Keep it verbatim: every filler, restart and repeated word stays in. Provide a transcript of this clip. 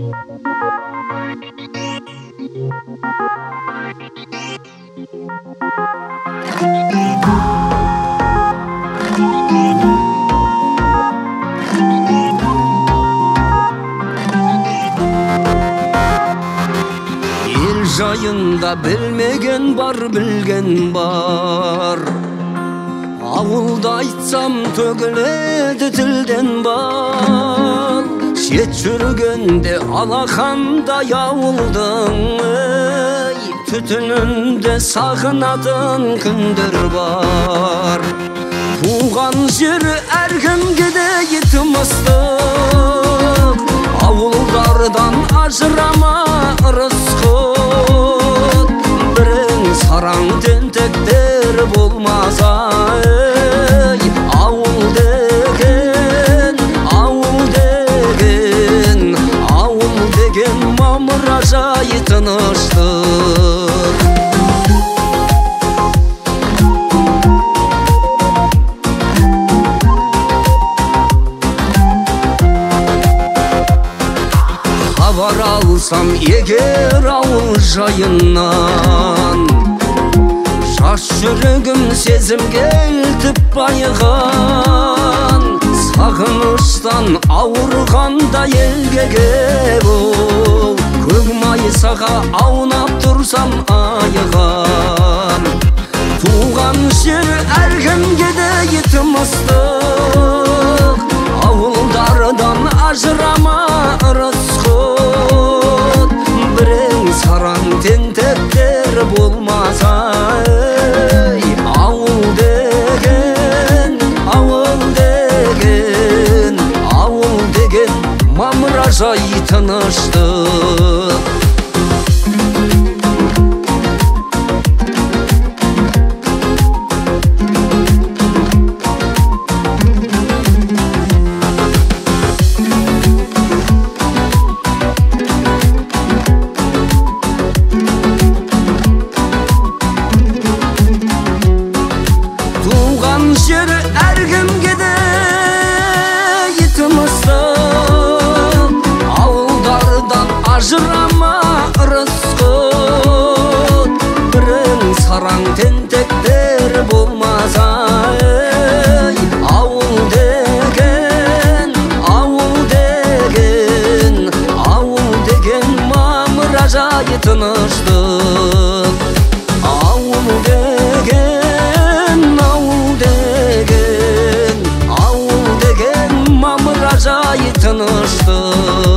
Ел жайында білмеген бар, білген бар. Ауылда айтсам төгіледі тілден бар. Şet sürgünde alakanda yavruldun, tütününde sağınadın kındır var. Tuğan jeri ergin gide gitmiştik, avullardan ajırama rızkıt. Birin saran tentekler bulmaz ay, avul mamırajayı tanıştık. Havar alsam eğer avul jayından, şaş jüregim sezim keltip bayıgan. Sağınıştan avurganda elgege bul, kıgmayı sağa aunap dursam ayıgan. Tuğan jeri ergin gide gitmiştik, avullardan ajırama rızkıt. Birin saran tentekler bulmaz ay, avul degen, avul degen, mamırajayı tanıştık. Tuğan jeri ergin gide gitmiştik, ajırama rızkıt. Birin saran tentekler bulmaz ay, avul degen, avul degen, avul degen mamırajayı tanıştık. Avul degen, avul degen, avul degen mamırajayı tanıştık.